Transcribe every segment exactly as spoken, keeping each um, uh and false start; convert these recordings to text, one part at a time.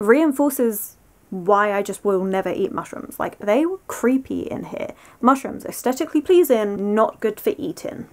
reinforces why I just will never eat mushrooms. Like, they were creepy in here. Mushrooms, aesthetically pleasing, not good for eating.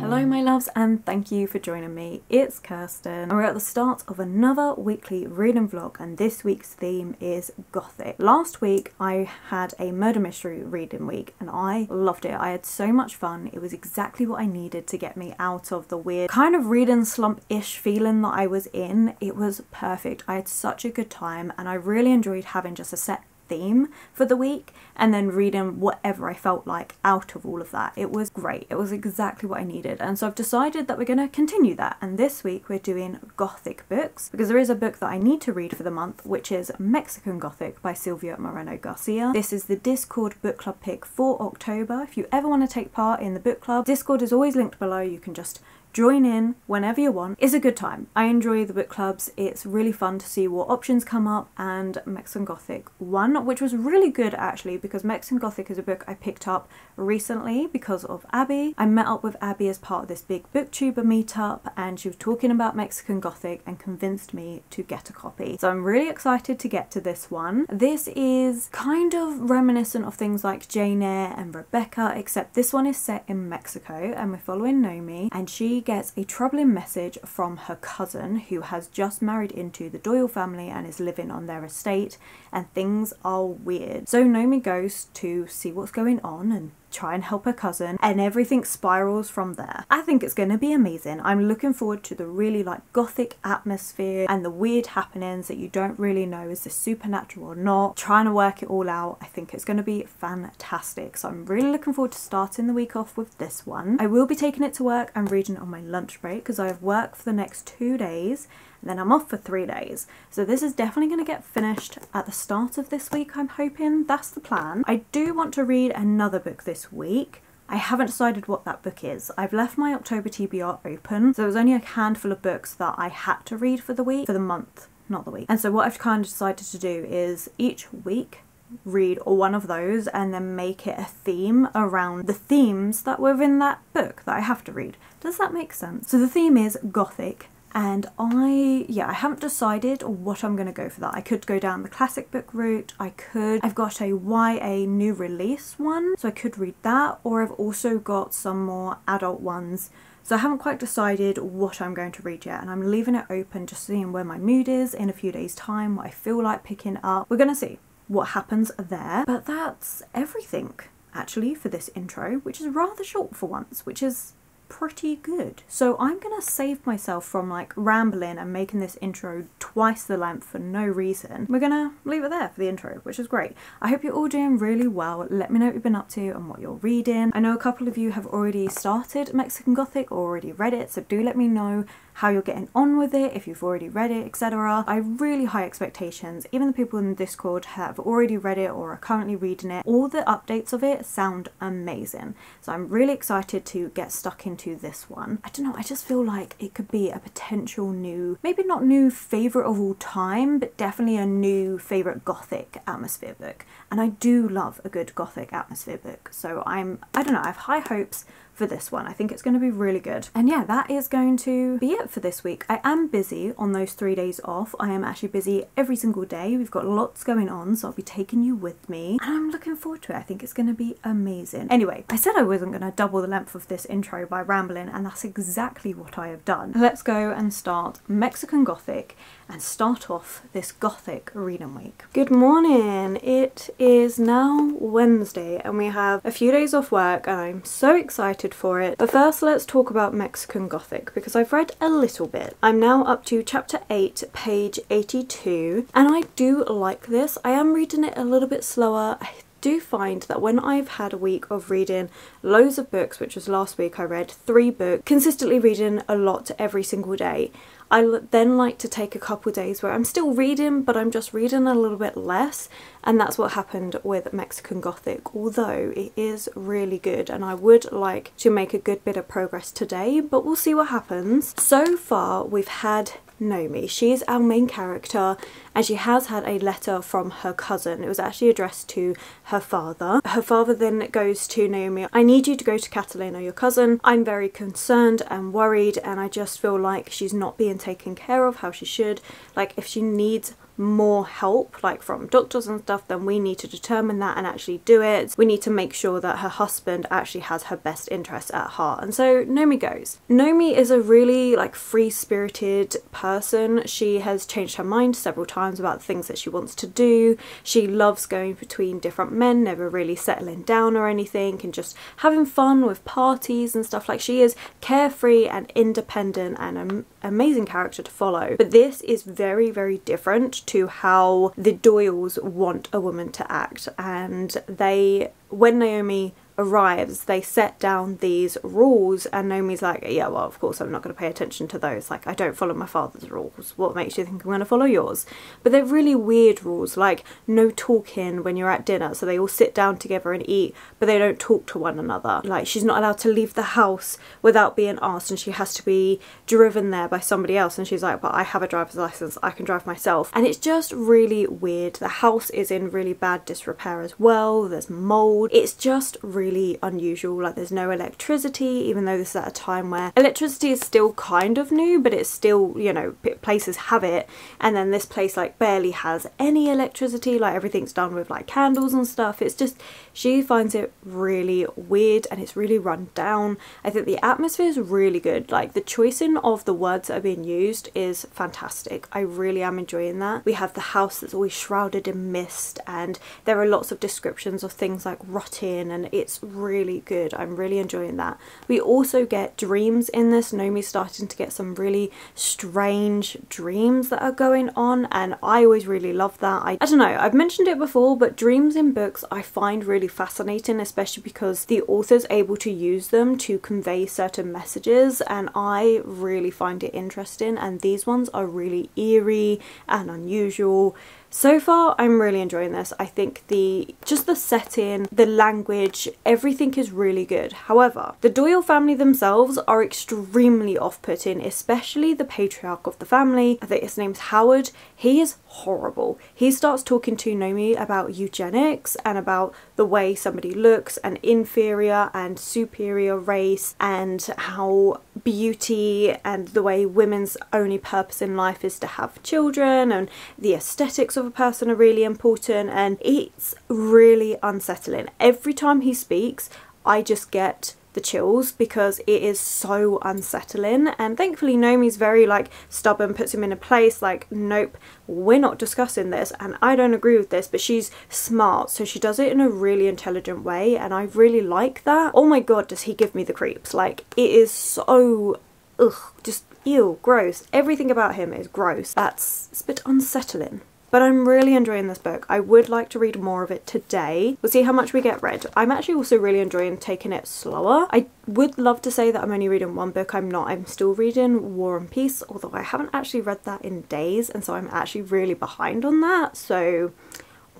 Hello my loves, and thank you for joining me. It's Kirsten and we're at the start of another weekly read and vlog, and this week's theme is Gothic. Last week I had a murder mystery reading week and I loved it. I had so much fun. It was exactly what I needed to get me out of the weird kind of reading slump-ish feeling that I was in. It was perfect. I had such a good time and I really enjoyed having just a set theme for the week and then reading whatever I felt like out of all of that. It was great. It was exactly what I needed, and so I've decided that we're going to continue that, and this week we're doing Gothic books because there is a book that I need to read for the month, which is Mexican Gothic by Silvia Moreno-Garcia. This is the Discord book club pick for October. If you ever want to take part in the book club, Discord is always linked below. You can just join in whenever you want. It's a good time. I enjoy the book clubs. It's really fun to see what options come up, and Mexican Gothic one, which was really good actually, because Mexican Gothic is a book I picked up recently because of Abby. I met up with Abby as part of this big booktuber meetup and she was talking about Mexican Gothic and convinced me to get a copy. So I'm really excited to get to this one. This is kind of reminiscent of things like Jane Eyre and Rebecca, except this one is set in Mexico and we're following Noemi, and she gets a troubling message from her cousin who has just married into the Doyle family and is living on their estate, and things are weird. So Noemi goes to see what's going on and try and help her cousin, and everything spirals from there. I think it's going to be amazing. I'm looking forward to the really like gothic atmosphere and the weird happenings that you don't really know, is this supernatural or not, trying to work it all out. I think it's going to be fantastic, so I'm really looking forward to starting the week off with this one. I will be taking it to work and reading it on my lunch break because I have work for the next two days, and then I'm off for three days, so this is definitely going to get finished at the start of this week. I'm hoping that's the plan. I do want to read another book this week. I haven't decided what that book is. I've left my October T B R open, so there was only a handful of books that I had to read for the week, for the month, not the week. And so what I've kind of decided to do is each week read one of those and then make it a theme around the themes that were in that book that I have to read. Does that make sense? So the theme is Gothic. And I, yeah, I haven't decided what I'm going to go for that. I could go down the classic book route. I could, I've got a Y A new release one, so I could read that, or I've also got some more adult ones. So I haven't quite decided what I'm going to read yet, and I'm leaving it open, just seeing where my mood is in a few days' time, what I feel like picking up. We're going to see what happens there. But that's everything, actually, for this intro, which is rather short for once, which is pretty good. So I'm gonna save myself from like rambling and making this intro twice the length for no reason. We're gonna leave it there for the intro, which is great. I hope you're all doing really well. Let me know what you've been up to and what you're reading. I know a couple of you have already started Mexican Gothic or already read it, so do let me know how you're getting on with it, if you've already read it, et cetera. I have really high expectations. Even the people in the Discord have already read it or are currently reading it. All the updates of it sound amazing. So I'm really excited to get stuck into this one. I don't know, I just feel like it could be a potential new, maybe not new favourite of all time, but definitely a new favourite Gothic atmosphere book. And I do love a good Gothic atmosphere book. So I'm, I don't know, I have high hopes for this one. I think it's going to be really good. And yeah, that is going to be it for this week. I am busy on those three days off. I am actually busy every single day. We've got lots going on, so I'll be taking you with me, and I'm looking forward to it. I think it's going to be amazing. Anyway, I said I wasn't going to double the length of this intro by rambling, and that's exactly what I have done. Let's go and start Mexican Gothic and start off this Gothic reading week. Good morning. It is now Wednesday and we have a few days off work and I'm so excited for it. But first let's talk about Mexican Gothic because I've read a little bit. I'm now up to chapter eight, page eighty-two, and I do like this. I am reading it a little bit slower. I do find that when I've had a week of reading loads of books, which was last week, I read three books, consistently reading a lot every single day. I then like to take a couple days where I'm still reading, but I'm just reading a little bit less, and that's what happened with Mexican Gothic, although it is really good and I would like to make a good bit of progress today, but we'll see what happens. So far we've had Noemi. She is our main character, and she has had a letter from her cousin. It was actually addressed to her father. Her father then goes to Noemi. I need you to go to Catalina, your cousin. I'm very concerned and worried, and I just feel like she's not being taken care of how she should. Like, if she needs more help, like from doctors and stuff, then we need to determine that and actually do it. We need to make sure that her husband actually has her best interests at heart. And so Noemi goes. Noemi is a really like free-spirited person. She has changed her mind several times about the things that she wants to do. She loves going between different men, never really settling down or anything, and just having fun with parties and stuff. Like, she is carefree and independent and an amazing character to follow. But this is very, very different to how the Doyles want a woman to act, and they, when Noemi arrives, they set down these rules, and Noemi's like, yeah, well, of course I'm not going to pay attention to those. Like, I don't follow my father's rules. What makes you think I'm going to follow yours? But they're really weird rules, like no talking when you're at dinner. So they all sit down together and eat, but they don't talk to one another. Like, she's not allowed to leave the house without being asked, and she has to be driven there by somebody else. And she's like, but I have a driver's license, I can drive myself. And it's just really weird. The house is in really bad disrepair as well. There's mold. It's just really really unusual. Like, there's no electricity, even though this is at a time where electricity is still kind of new, but it's still, you know, places have it. And then this place like barely has any electricity. Like, everything's done with like candles and stuff. It's just, she finds it really weird, and it's really run down. I think the atmosphere is really good. Like, the choicing of the words that are being used is fantastic. I really am enjoying that. We have the house that's always shrouded in mist, and there are lots of descriptions of things like rotting, and it's really good. I'm really enjoying that. We also get dreams in this. Noemi's starting to get some really strange dreams that are going on, and I always really love that. I, I don't know, I've mentioned it before, but dreams in books I find really fascinating, especially because the author's able to use them to convey certain messages, and I really find it interesting, and these ones are really eerie and unusual. So far, I'm really enjoying this. I think the just the setting, the language, everything is really good. However, the Doyle family themselves are extremely off-putting, especially the patriarch of the family. I think his name's Howard. He is horrible. He starts talking to Noemi about eugenics and about the way somebody looks and inferior and superior race, and how beauty and the way women's only purpose in life is to have children, and the aesthetics of a person are really important, and it's really unsettling. Every time he speaks, I just get the chills, because it is so unsettling. And thankfully Noemi's very like stubborn, puts him in a place like, nope, we're not discussing this, and I don't agree with this, but she's smart, so she does it in a really intelligent way, and I really like that. Oh my god, does he give me the creeps. Like, it is so ugh, just ew, gross. Everything about him is gross. That's, it's a bit unsettling. But I'm really enjoying this book. I would like to read more of it today. We'll see how much we get read. I'm actually also really enjoying taking it slower. I would love to say that I'm only reading one book. I'm not. I'm still reading War and Peace, although I haven't actually read that in days, and so I'm actually really behind on that. So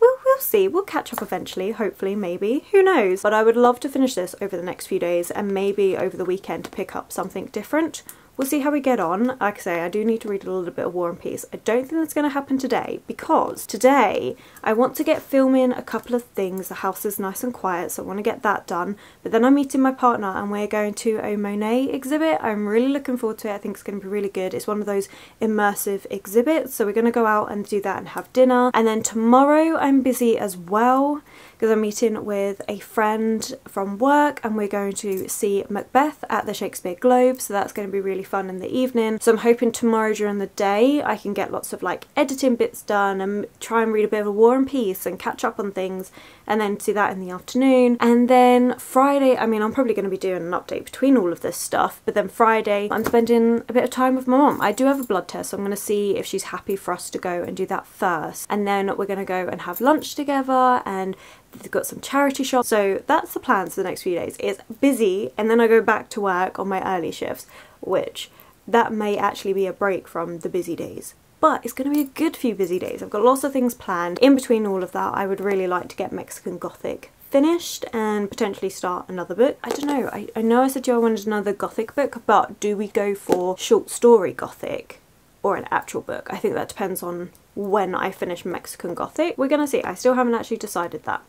we'll, we'll see. We'll catch up eventually, hopefully, maybe. Who knows? But I would love to finish this over the next few days, and maybe over the weekend to pick up something different. We'll see how we get on. Like I say, I do need to read a little bit of War and Peace. I don't think that's going to happen today, because today I want to get filming a couple of things. The house is nice and quiet, so I want to get that done. But then I'm meeting my partner, and we're going to a Monet exhibit. I'm really looking forward to it. I think it's going to be really good. It's one of those immersive exhibits. So we're going to go out and do that and have dinner. And then tomorrow I'm busy as well, because I'm meeting with a friend from work, and we're going to see Macbeth at the Shakespeare Globe, so that's going to be really fun in the evening. So I'm hoping tomorrow during the day I can get lots of like editing bits done, and try and read a bit of a War and Peace and catch up on things, and then do that in the afternoon. And then Friday, I mean, I'm probably going to be doing an update between all of this stuff, but then Friday I'm spending a bit of time with my mum. I do have a blood test, so I'm going to see if she's happy for us to go and do that first, and then we're going to go and have lunch together, and they've got some charity shops. So that's the plans for the next few days. It's busy, and then I go back to work on my early shifts, which that may actually be a break from the busy days. But it's going to be a good few busy days. I've got lots of things planned. In between all of that, I would really like to get Mexican Gothic finished and potentially start another book. I don't know. I, I know I said, yeah, I wanted another Gothic book, but do we go for short story Gothic? or an actual book. I think that depends on when I finish Mexican Gothic. We're gonna see. I still haven't actually decided that.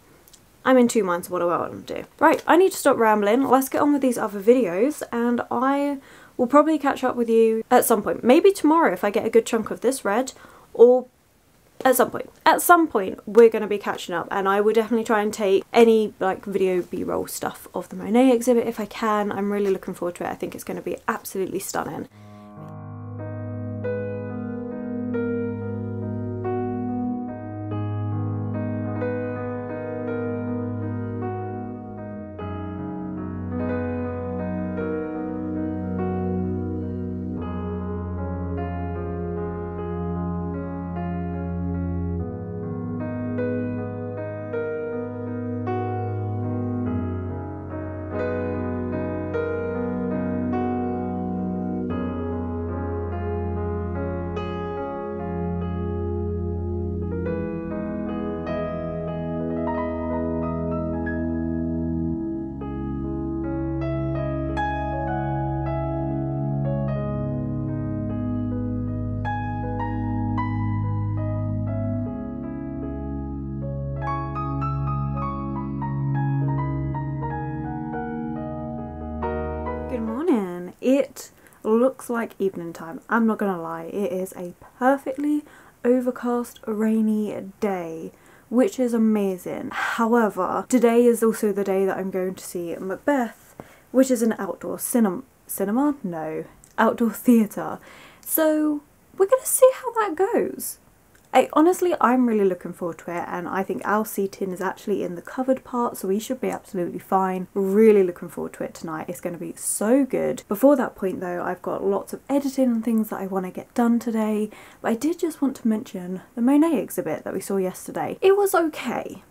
I'm in two minds about what I want to do. Right, I need to stop rambling. Let's get on with these other videos, and I will probably catch up with you at some point. Maybe tomorrow if I get a good chunk of this read, or at some point. At some point we're going to be catching up, and I will definitely try and take any like video b-roll stuff of the Monet exhibit if I can. I'm really looking forward to it. I think it's going to be absolutely stunning. It looks like evening time, I'm not gonna lie. It is a perfectly overcast, rainy day, which is amazing. However, today is also the day that I'm going to see Macbeth, which is an outdoor cinema, cinema? No, outdoor theatre. So we're gonna see how that goes. I, honestly, I'm really looking forward to it, and I think our seating is actually in the covered part, so we should be absolutely fine. Really looking forward to it tonight. It's going to be so good. Before that point though, I've got lots of editing and things that I want to get done today, but I did just want to mention the Monet exhibit that we saw yesterday. It was okay.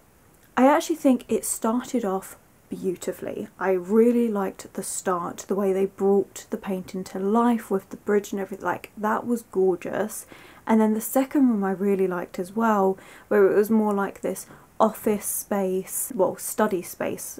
I actually think it started off beautifully. I really liked the start, the way they brought the painting to life with the bridge and everything, like that was gorgeous. And then the second room I really liked as well, where it was more like this office space, well, study space,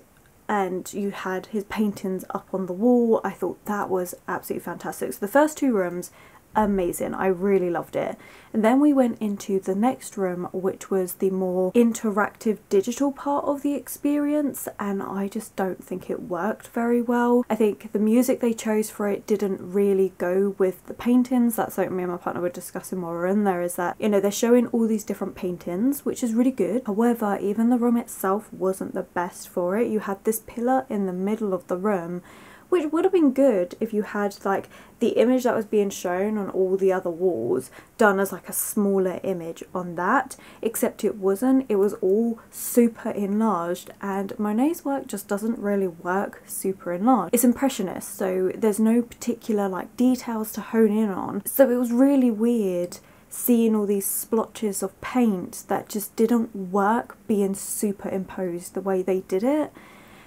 and you had his paintings up on the wall. I thought that was absolutely fantastic. So the first two rooms, amazing. I really loved it. And then we went into the next room, which was the more interactive digital part of the experience, and I just don't think it worked very well. I think the music they chose for it didn't really go with the paintings. That's like me and my partner were discussing while we were in there, is that, you know, they're showing all these different paintings, which is really good. However, even the room itself wasn't the best for it. You had this pillar in the middle of the room, which would have been good if you had like the image that was being shown on all the other walls done as like a smaller image on that, except it wasn't. It was all super enlarged, and Monet's work just doesn't really work super enlarged. It's impressionist, so there's no particular like details to hone in on. So it was really weird seeing all these splotches of paint that just didn't work being superimposed the way they did it.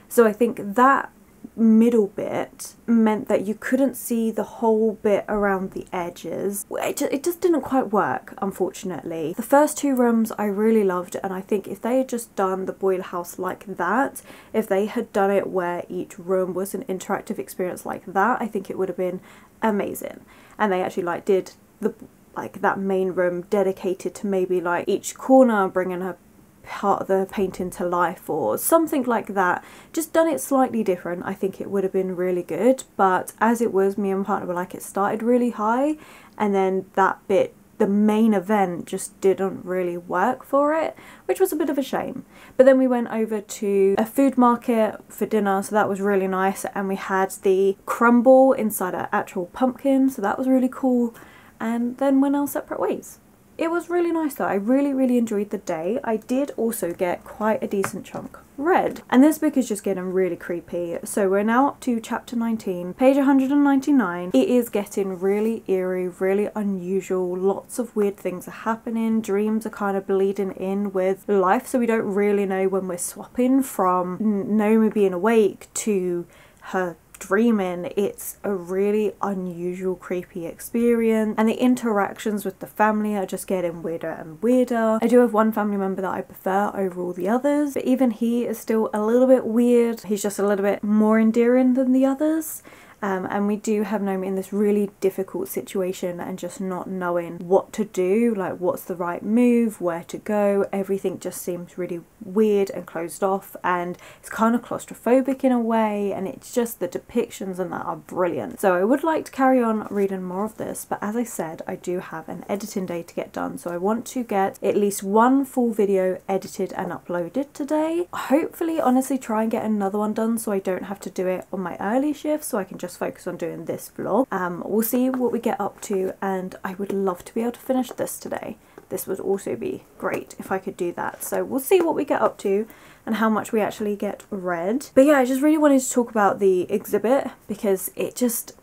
So I think that middle bit meant that you couldn't see the whole bit around the edges. It just, it just didn't quite work, unfortunately. The first two rooms I really loved, and I think if they had just done the Boyle house like that, if they had done it where each room was an interactive experience like that, I think it would have been amazing. And they actually like did the like that main room dedicated to maybe like each corner bringing her part of the painting to life or something like that, just done it slightly different, I think it would have been really good. But as it was, me and my partner were like, it started really high, and then that bit, the main event, just didn't really work for it, which was a bit of a shame. But then we went over to a food market for dinner, so that was really nice, and we had the crumble inside an actual pumpkin, so that was really cool, and then went our separate ways. It was really nice though. I really, really enjoyed the day. I did also get quite a decent chunk read. And this book is just getting really creepy. So we're now up to chapter nineteen, page one hundred ninety-nine. It is getting really eerie, really unusual. Lots of weird things are happening. Dreams are kind of bleeding in with life. So we don't really know when we're swapping from Naomi being awake to her dreaming. It's a really unusual, creepy experience, and the interactions with the family are just getting weirder and weirder. I do have one family member that I prefer over all the others, but even he is still a little bit weird. He's just a little bit more endearing than the others. Um, and we do have Noemi in this really difficult situation and just not knowing what to do, like what's the right move, where to go. Everything just seems really weird and closed off, and it's kind of claustrophobic in a way, and it's just the depictions and that are brilliant. So I would like to carry on reading more of this, but as I said, I do have an editing day to get done, so I want to get at least one full video edited and uploaded today. Hopefully, honestly, try and get another one done so I don't have to do it on my early shift, so I can just focus on doing this vlog. Um, we'll see what we get up to, and I would love to be able to finish this today. This would also be great if I could do that. So we'll see what we get up to and how much we actually get read. But yeah, I just really wanted to talk about the exhibit because it just,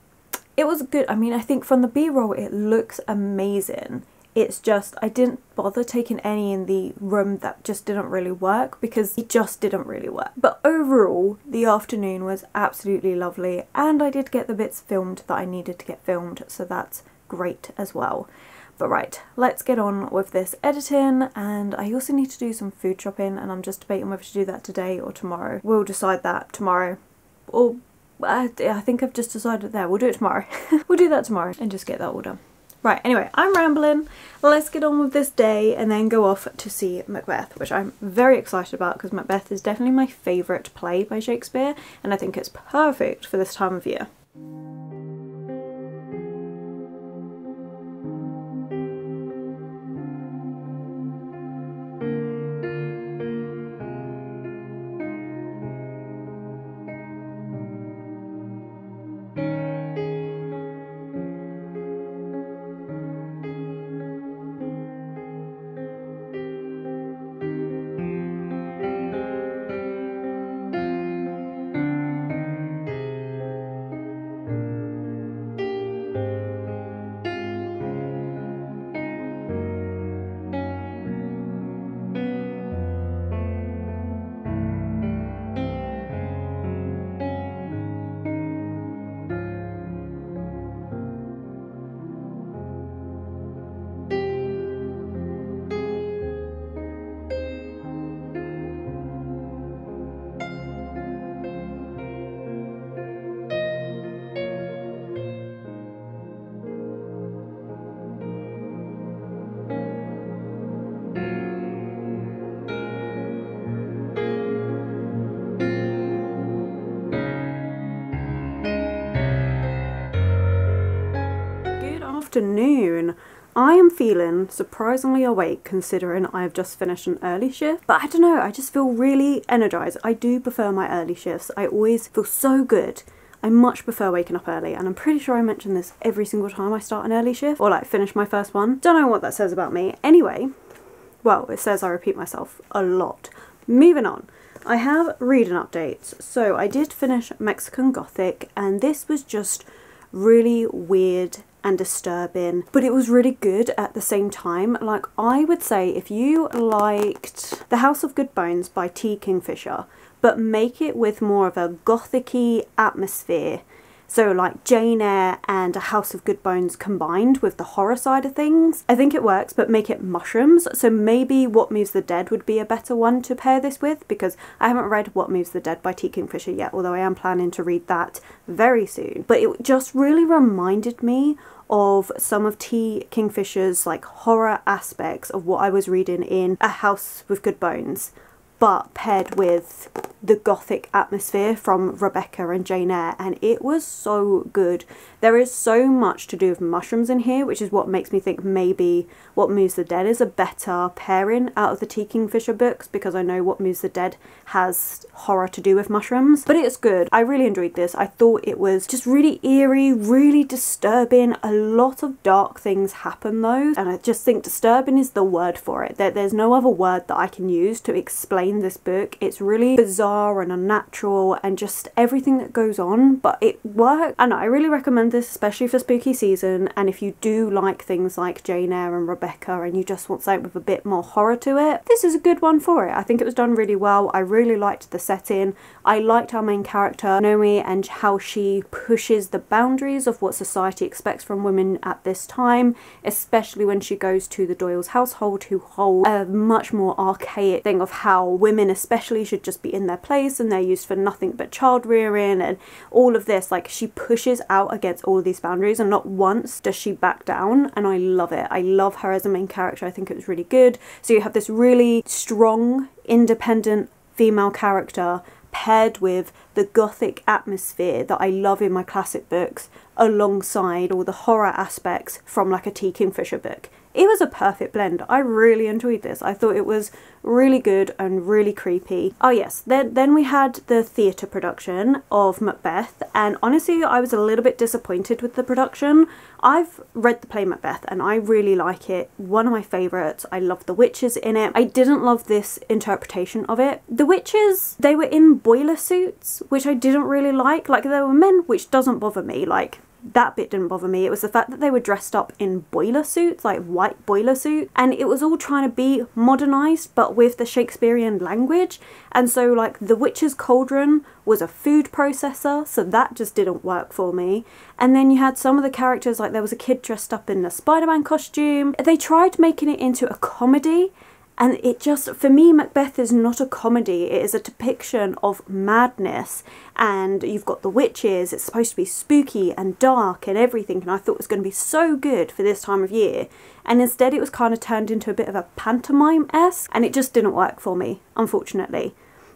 it was good. I mean, I think from the B-roll, it looks amazing. It's just, I didn't bother taking any in the room that just didn't really work because it just didn't really work. But overall, the afternoon was absolutely lovely, and I did get the bits filmed that I needed to get filmed, so that's great as well. But right, let's get on with this editing, and I also need to do some food shopping, and I'm just debating whether to do that today or tomorrow. We'll decide that tomorrow, or uh, I think I've just decided there. We'll do it tomorrow. We'll do that tomorrow and just get that all done. Right, anyway, I'm rambling. Let's get on with this day and then go off to see Macbeth, which I'm very excited about because Macbeth is definitely my favourite play by Shakespeare, and I think it's perfect for this time of year. Afternoon. I am feeling surprisingly awake considering I have just finished an early shift, but I don't know, I just feel really energized. I do prefer my early shifts. I always feel so good. I much prefer waking up early, and I'm pretty sure I mention this every single time I start an early shift or like finish my first one. Don't know what that says about me. Anyway, well, it says I repeat myself a lot. Moving on. I have reading updates. So I did finish Mexican Gothic, and this was just really weird and disturbing, but it was really good at the same time. Like, I would say if you liked The House of Good Bones by T. Kingfisher, but make it with more of a gothic-y atmosphere, so like Jane Eyre and A House of Good Bones combined with the horror side of things, I think it works, but make it mushrooms. So maybe What Moves the Dead would be a better one to pair this with, because I haven't read What Moves the Dead by T. Kingfisher yet, although I am planning to read that very soon. But it just really reminded me of some of T. Kingfisher's like horror aspects of what I was reading in A House with Good Bones, but paired with the gothic atmosphere from Rebecca and Jane Eyre, and it was so good. There is so much to do with mushrooms in here, which is what makes me think maybe What Moves the Dead is a better pairing out of the T. Kingfisher books, because I know What Moves the Dead has horror to do with mushrooms. But it's good. I really enjoyed this. I thought it was just really eerie, really disturbing. A lot of dark things happen though, and I just think disturbing is the word for it. There, there's no other word that I can use to explain this book. It's really bizarre and unnatural, and just everything that goes on, but it worked. And I really recommend this, especially for spooky season, and if you do like things like Jane Eyre and Rebecca and you just want something with a bit more horror to it, this is a good one for it. I think it was done really well. I really liked the setting. I liked our main character Noemi and how she pushes the boundaries of what society expects from women at this time, especially when she goes to the Doyle's household, who hold a much more archaic thing of how or women especially should just be in their place and they're used for nothing but child rearing and all of this. Like, she pushes out against all of these boundaries and not once does she back down, and I love it. I love her as a main character. I think it was really good. So you have this really strong, independent female character paired with the gothic atmosphere that I love in my classic books alongside all the horror aspects from like a T. Kingfisher book. It was a perfect blend. I really enjoyed this. I thought it was really good and really creepy. Oh yes, then, then we had the theatre production of Macbeth, and honestly I was a little bit disappointed with the production. I've read the play Macbeth and I really like it. One of my favourites. I love the witches in it. I didn't love this interpretation of it. The witches, they were in boiler suits, which I didn't really like. Like, they were men, which doesn't bother me. Like, that bit didn't bother me. It was the fact that they were dressed up in boiler suits, like white boiler suits, and it was all trying to be modernised but with the Shakespearean language. And so like the witch's cauldron was a food processor, so that just didn't work for me. And then you had some of the characters, like there was a kid dressed up in a Spider-Man costume. They tried making it into a comedy, and it just, for me, Macbeth is not a comedy. It is a depiction of madness, and you've got the witches. It's supposed to be spooky and dark and everything, and I thought it was going to be so good for this time of year. And instead it was kind of turned into a bit of a pantomime-esque, and it just didn't work for me, unfortunately.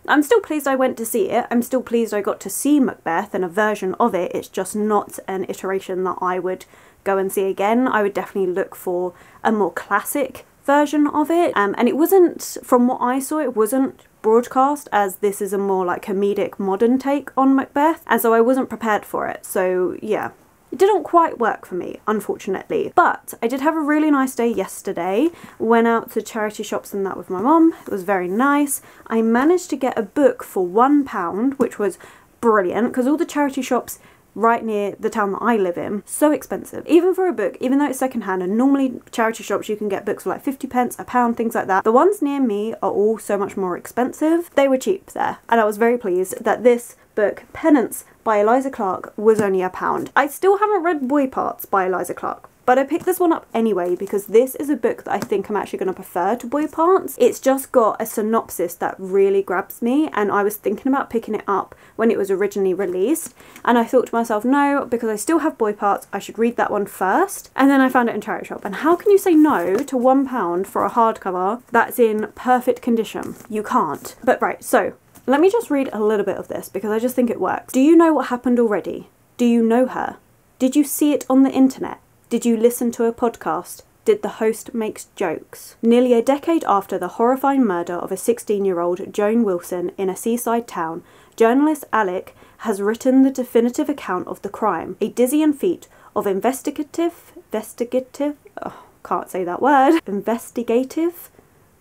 I'm still pleased I went to see it. I'm still pleased I got to see Macbeth and a version of it. It's just not an iteration that I would go and see again. I would definitely look for a more classic version of it, um, and it wasn't, from what I saw, it wasn't broadcast as this is a more like comedic modern take on Macbeth, and so I wasn't prepared for it. So yeah, it didn't quite work for me, unfortunately. But I did have a really nice day yesterday. Went out to charity shops and that with my mum. It was very nice. I managed to get a book for one pound, which was brilliant, because all the charity shops right near the town that I live in, so expensive. Even for a book, even though it's secondhand, and normally charity shops you can get books for like fifty pence, a pound, things like that. The ones near me are all so much more expensive. They were cheap there, and I was very pleased that this book, Penance by Eliza Clark, was only a pound. I still haven't read Boy Parts by Eliza Clark, but I picked this one up anyway because this is a book that I think I'm actually going to prefer to Boy Parts. It's just got a synopsis that really grabs me, and I was thinking about picking it up when it was originally released, and I thought to myself, no, because I still have Boy Parts, I should read that one first. And then I found it in charity shop, and how can you say no to one pound for a hardcover that's in perfect condition? You can't. But right, so let me just read a little bit of this because I just think it works. Do you know what happened already? Do you know her? Did you see it on the internet? Did you listen to a podcast? Did the host make jokes? Nearly a decade after the horrifying murder of a sixteen-year-old Joan Wilson in a seaside town, journalist Alec has written the definitive account of the crime, a dizzying feat of investigative, investigative, oh, can't say that word, investigative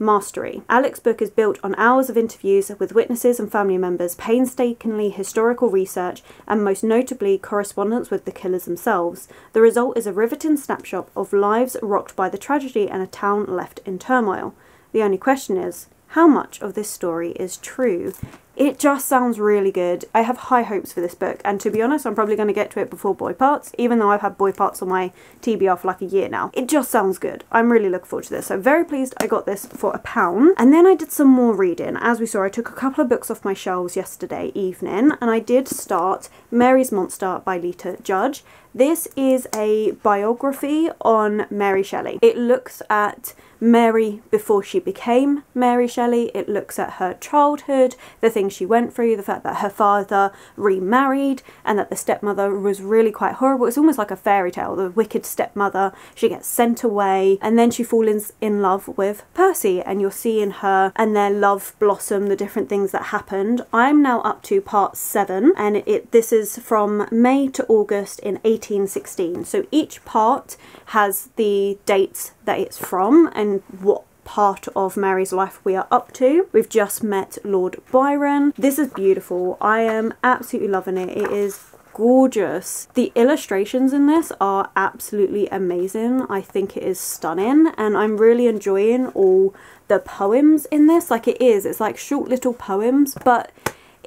mastery. Alec's book is built on hours of interviews with witnesses and family members, painstakingly historical research, and most notably correspondence with the killers themselves. The result is a riveting snapshot of lives rocked by the tragedy and a town left in turmoil. The only question is, how much of this story is true? It just sounds really good. I have high hopes for this book, and to be honest, I'm probably going to get to it before Boy Parts, even though I've had Boy Parts on my T B R for like a year now. It just sounds good. I'm really looking forward to this. So very pleased I got this for a pound. And then I did some more reading. As we saw, I took a couple of books off my shelves yesterday evening, and I did start Mary's Monster by Lita Judge. This is a biography on Mary Shelley. It looks at Mary before she became Mary Shelley. It looks at her childhood, the things she went through, the fact that her father remarried and that the stepmother was really quite horrible. It's almost like a fairy tale, the wicked stepmother. She gets sent away, and then she falls in love with Percy, and you're seeing her and their love blossom, the different things that happened. I'm now up to part seven, and it this is from May to August in eighteen sixteen. So each part has the dates that it's from and what part of Mary's life we are up to. We've just met Lord Byron. This is beautiful. I am absolutely loving it. It is gorgeous. The illustrations in this are absolutely amazing. I think it is stunning, and I'm really enjoying all the poems in this. Like, it is, it's like short little poems, but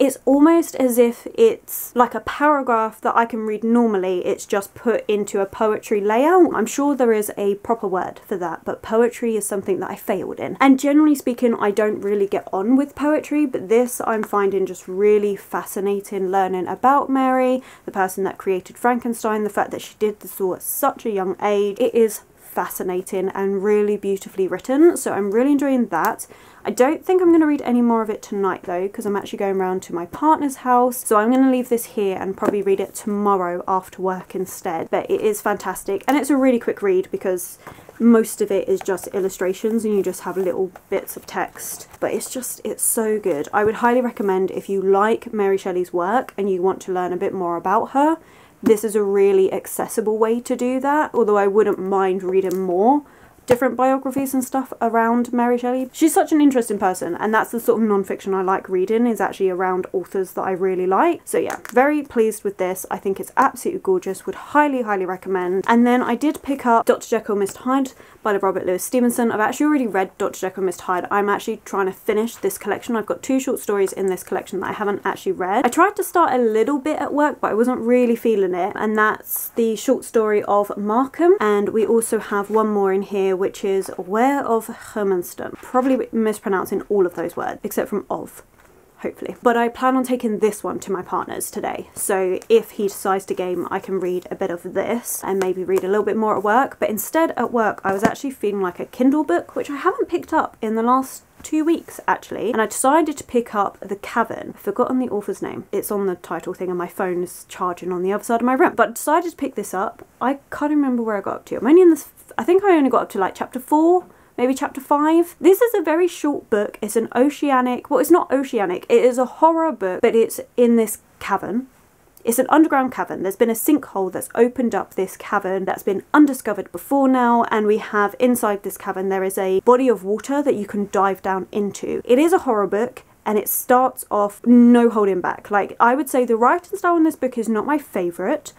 It's almost as if it's like a paragraph that I can read normally, it's just put into a poetry layout. I'm sure there is a proper word for that, but poetry is something that I failed in. And generally speaking, I don't really get on with poetry, but this I'm finding just really fascinating, learning about Mary, the person that created Frankenstein, the fact that she did this all at such a young age. It is fascinating and really beautifully written, so I'm really enjoying that. I don't think I'm going to read any more of it tonight though, because I'm actually going round to my partner's house, so I'm going to leave this here and probably read it tomorrow after work instead. But it is fantastic, and it's a really quick read because most of it is just illustrations and you just have little bits of text, but it's just, it's so good. I would highly recommend, if you like Mary Shelley's work and you want to learn a bit more about her, this is a really accessible way to do that, although I wouldn't mind reading more different biographies and stuff around Mary Shelley. She's such an interesting person, and that's the sort of non-fiction I like reading, is actually around authors that I really like. So yeah, very pleased with this. I think it's absolutely gorgeous, would highly, highly recommend. And then I did pick up Doctor Jekyll and Mister Hyde by the Robert Louis Stevenson. I've actually already read Doctor Jekyll and Mister Hyde. I'm actually trying to finish this collection. I've got two short stories in this collection that I haven't actually read. I tried to start a little bit at work, but I wasn't really feeling it, and that's the short story of Markham, and we also have one more in here, which is Weir of Hermiston. Probably mispronouncing all of those words, except from of, hopefully. But I plan on taking this one to my partner's today, so if he decides to game, I can read a bit of this and maybe read a little bit more at work. But instead at work, I was actually feeling like a Kindle book, which I haven't picked up in the last two weeks actually, and I decided to pick up The Cavern. I've forgotten the author's name. It's on the title thing and my phone is charging on the other side of my room. But I decided to pick this up. I can't remember where I got up to. I'm only in this, I think I only got up to like chapter four, maybe chapter five. This is a very short book. It's an oceanic, well, it's not oceanic, it is a horror book, but it's in this cavern. It's an underground cavern. There's been a sinkhole that's opened up this cavern that's been undiscovered before now, and we have inside this cavern there is a body of water that you can dive down into. It is a horror book, and it starts off no holding back. Like, I would say the writing style in this book is not my favourite,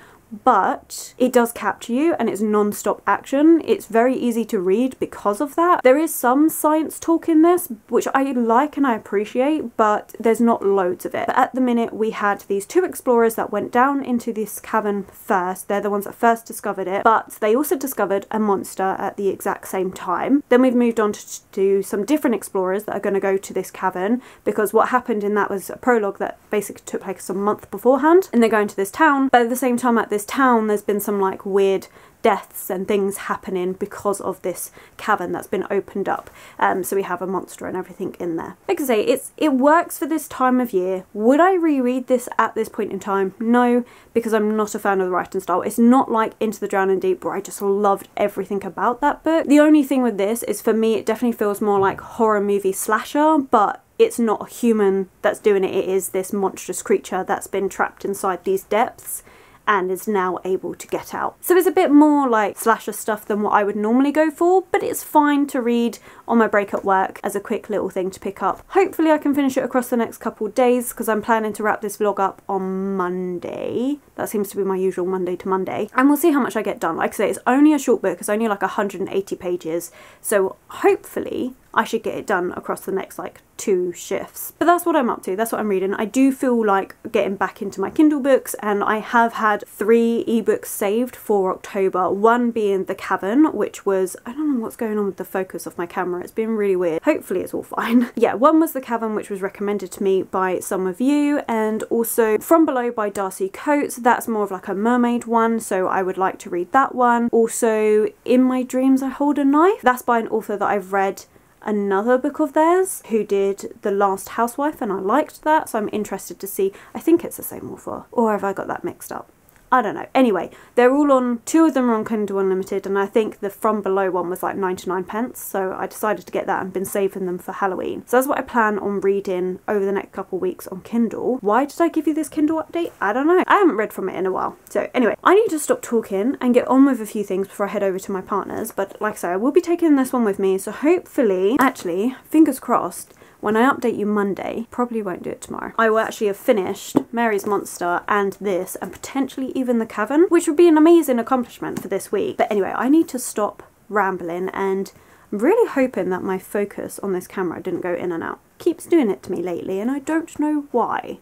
but it does capture you, and it's non-stop action. It's very easy to read because of that. There is some science talk in this, which I like and I appreciate, but there's not loads of it. But at the minute, we had these two explorers that went down into this cavern first. They're the ones that first discovered it, but they also discovered a monster at the exact same time. Then we've moved on to, to some different explorers that are going to go to this cavern, because what happened in that was a prologue that basically took place a month beforehand, and they're going to this town. But at the same time, at this town, there's been some like weird deaths and things happening because of this cavern that's been opened up, um, so we have a monster and everything in there. Like I say, it's it works for this time of year. Would I reread this at this point in time? No, because I'm not a fan of the writing style. It's not like Into the Drowning Deep, where I just loved everything about that book. The only thing with this is, for me, it definitely feels more like horror movie slasher, but it's not a human that's doing it. It is this monstrous creature that's been trapped inside these depths and is now able to get out. So it's a bit more like slasher stuff than what I would normally go for, but it's fine to read on my break at work as a quick little thing to pick up. Hopefully I can finish it across the next couple of days, because I'm planning to wrap this vlog up on Monday. That seems to be my usual Monday to Monday. And we'll see how much I get done. Like I say, it's only a short book, it's only like one hundred eighty pages, so hopefully I should get it done across the next like two shifts. But that's what I'm up to, that's what I'm reading. I do feel like getting back into my Kindle books, and I have had three ebooks saved for October, one being The Cavern, which was, I don't know what's going on with the focus of my camera, it's been really weird. Hopefully it's all fine. Yeah, one was The Cavern, which was recommended to me by some of you, and also From Below by Darcy Coates. That's more of like a mermaid one, so I would like to read that one. Also, In My Dreams I Hold a Knife, that's by an author that I've read another book of theirs, who did The Last Housewife, and I liked that, so I'm interested to see. I think it's the same author, or have I got that mixed up? I don't know. Anyway, they're all on, two of them are on Kindle Unlimited, and I think the From Below one was like ninety-nine pence, so I decided to get that and been saving them for Halloween. So that's what I plan on reading over the next couple of weeks on Kindle. Why did I give you this Kindle update? I don't know. I haven't read from it in a while. So anyway, I need to stop talking and get on with a few things before I head over to my partner's, but like I say, I will be taking this one with me, so hopefully, actually, fingers crossed, when I update you Monday, probably won't do it tomorrow, I will actually have finished Mary's Monster and this, and potentially even The Cavern, which would be an amazing accomplishment for this week. But anyway, I need to stop rambling, and I'm really hoping that my focus on this camera didn't go in and out. It keeps doing it to me lately, and I don't know why.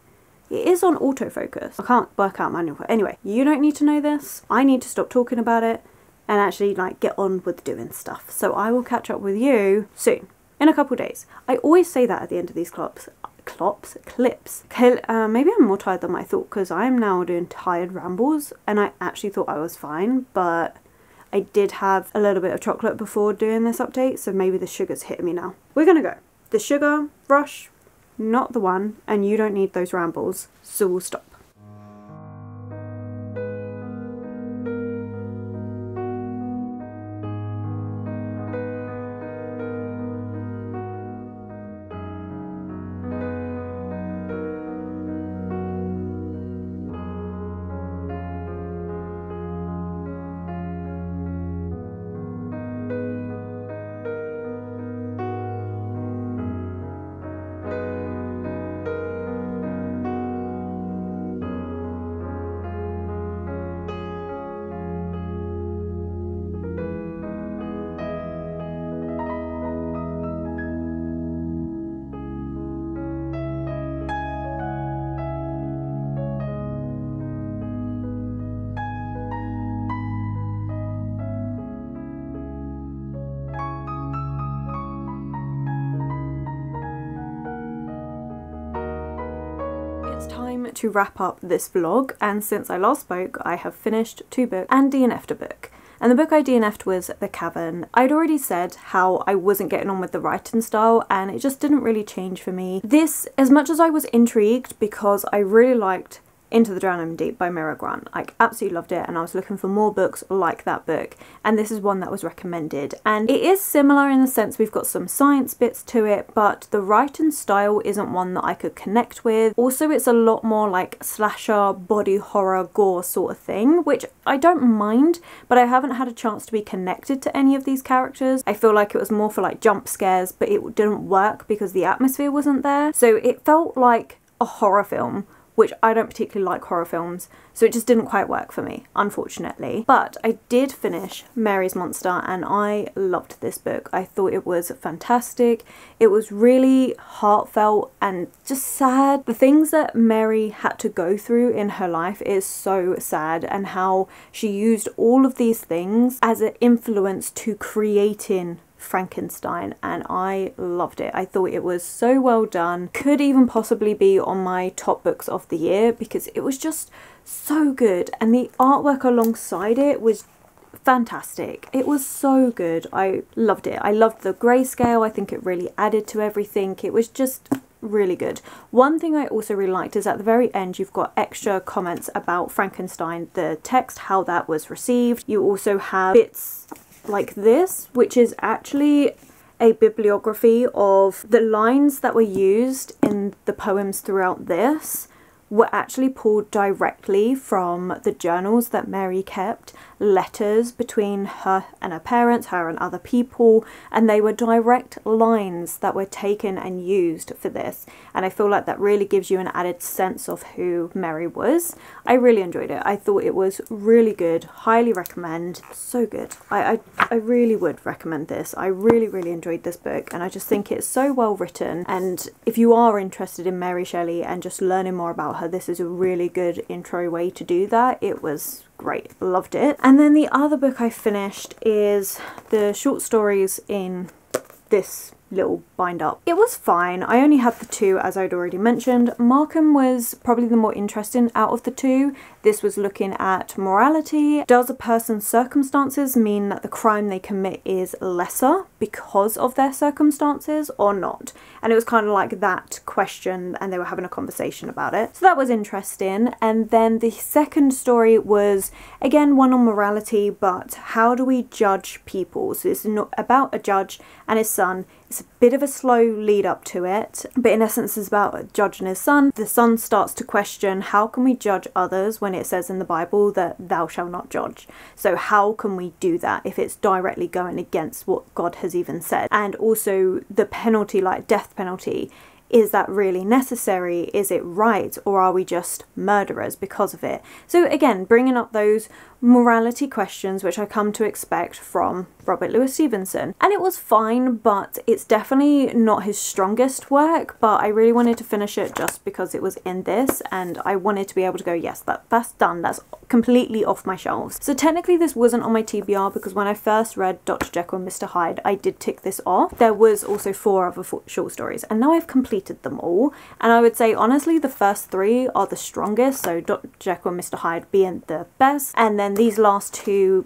It is on autofocus. I can't work out manual. Anyway, you don't need to know this. I need to stop talking about it and actually like get on with doing stuff. So I will catch up with you soon, in a couple days. I always say that at the end of these clops. Clops? Clips. Uh, maybe I'm more tired than I thought because I'm now doing tired rambles and I actually thought I was fine, but I did have a little bit of chocolate before doing this update, so maybe the sugar's hitting me now. We're gonna go. The sugar rush, not the one, and you don't need those rambles, so we'll stop. To wrap up this vlog, and since I last spoke I have finished two books and D N F'd a book, and the book I D N F'd was The Cavern. I'd already said how I wasn't getting on with the writing style and it just didn't really change for me. This, as much as I was intrigued because I really liked Into the Drowning Deep by Mira Grant. I absolutely loved it and I was looking for more books like that book, and this is one that was recommended. And it is similar in the sense we've got some science bits to it, but the writing style isn't one that I could connect with. Also it's a lot more like slasher, body horror, gore sort of thing, which I don't mind, but I haven't had a chance to be connected to any of these characters. I feel like it was more for like jump scares, but it didn't work because the atmosphere wasn't there. So it felt like a horror film, which I don't particularly like horror films, so it just didn't quite work for me, unfortunately. But I did finish Mary's Monster and I loved this book. I thought it was fantastic. It was really heartfelt and just sad. The things that Mary had to go through in her life is so sad, and how she used all of these things as an influence to creating Frankenstein, and I loved it. I thought it was so well done. Could even possibly be on my top books of the year because it was just so good, and the artwork alongside it was fantastic. It was so good. I loved it. I loved the grayscale. I think it really added to everything. It was just really good. One thing I also really liked is at the very end you've got extra comments about Frankenstein, the text, how that was received. You also have bits like this, which is actually a bibliography of the lines that were used in the poems throughout this were actually pulled directly from the journals that Mary kept, letters between her and her parents, her and other people, and they were direct lines that were taken and used for this. And I feel like that really gives you an added sense of who Mary was. I really enjoyed it. I thought it was really good. Highly recommend. So good. I, I, I really would recommend this. I really, really enjoyed this book, and I just think it's so well written. And if you are interested in Mary Shelley and just learning more about her, this is a really good intro way to do that. It was great, loved it. And then the other book I finished is the short stories in this little bind up. It was fine. I only had the two, as I'd already mentioned. Markham was probably the more interesting out of the two. This was looking at morality. Does a person's circumstances mean that the crime they commit is lesser because of their circumstances or not? And it was kind of like that question, and they were having a conversation about it. So that was interesting. And then the second story was, again, one on morality, but how do we judge people? So it's not about a judge and his son. It's a bit of a slow lead up to it, but in essence it's about judging his son. The son starts to question, how can we judge others when it says in the Bible that thou shalt not judge? So how can we do that if it's directly going against what God has even said? And also the penalty, like death penalty, is that really necessary? Is it right? Or are we just murderers because of it? So again, bringing up those morality questions, which I come to expect from Robert Louis Stevenson. And it was fine, but it's definitely not his strongest work, but I really wanted to finish it just because it was in this, and I wanted to be able to go, yes, that, that's done, that's completely off my shelves. So technically this wasn't on my T B R, because when I first read Doctor Jekyll and Mister Hyde, I did tick this off. There was also four other four short stories, and now I've completed them all, and I would say honestly the first three are the strongest, so Doctor Jekyll and Mister Hyde being the best, and then these last two,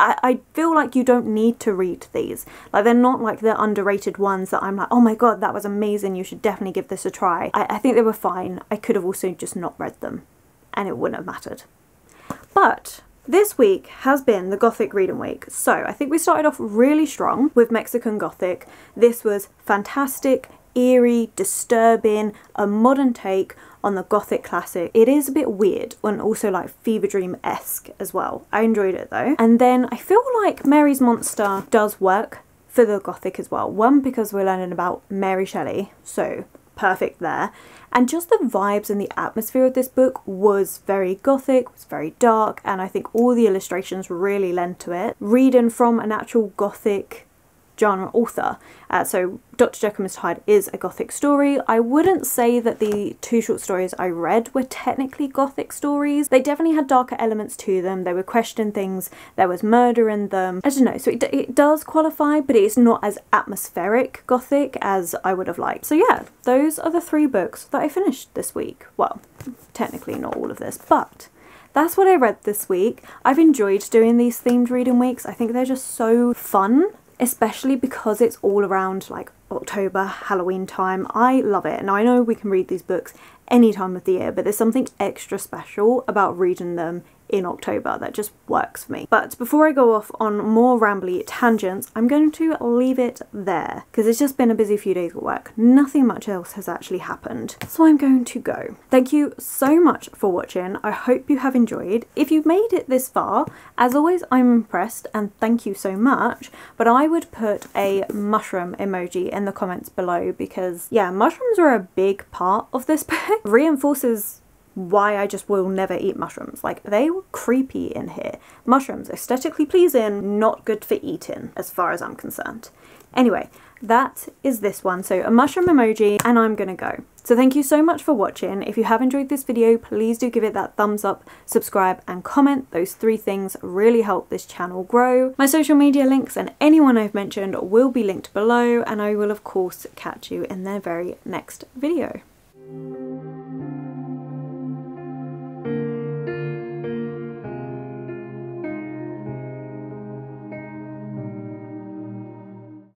I, I feel like you don't need to read these. Like, they're not like the underrated ones that I'm like, oh my god, that was amazing, you should definitely give this a try. I, I think they were fine. I could have also just not read them and it wouldn't have mattered. But this week has been the Gothic Reading Week, so I think we started off really strong with Mexican Gothic. This was fantastic, eerie, disturbing, a modern take on the Gothic classic. It is a bit weird and also like fever dream-esque as well. I enjoyed it though. And then I feel like Mary's Monster does work for the Gothic as well. One, because we're learning about Mary Shelley, so perfect there. And just the vibes and the atmosphere of this book was very Gothic, was very dark, and I think all the illustrations really lend to it. Reading from an actual Gothic genre author. Uh, so Doctor Jekyll and Mister Hyde is a Gothic story. I wouldn't say that the two short stories I read were technically Gothic stories. They definitely had darker elements to them. They were questioning things. There was murder in them. I don't know. So it, it does qualify, but it's not as atmospheric Gothic as I would have liked. So yeah, those are the three books that I finished this week. Well, technically not all of this, but that's what I read this week. I've enjoyed doing these themed reading weeks. I think they're just so fun, especially because it's all around like October, Halloween time. I love it. Now I know we can read these books any time of the year, but there's something extra special about reading them in October that just works for me. But before I go off on more rambly tangents, I'm going to leave it there because it's just been a busy few days at work. Nothing much else has actually happened, so I'm going to go. Thank you so much for watching. I hope you have enjoyed. If you've made it this far, as always, I'm impressed and thank you so much, but I would put a mushroom emoji in the comments below because yeah, mushrooms are a big part of this book. Reinforces why I just will never eat mushrooms. Like, they were creepy in here. Mushrooms, aesthetically pleasing, not good for eating as far as I'm concerned. Anyway, that is this one. So a mushroom emoji, and I'm gonna go. So thank you so much for watching. If you have enjoyed this video, please do give it that thumbs up, subscribe and comment. Those three things really help this channel grow. My social media links and anyone I've mentioned will be linked below, and I will of course catch you in their very next video.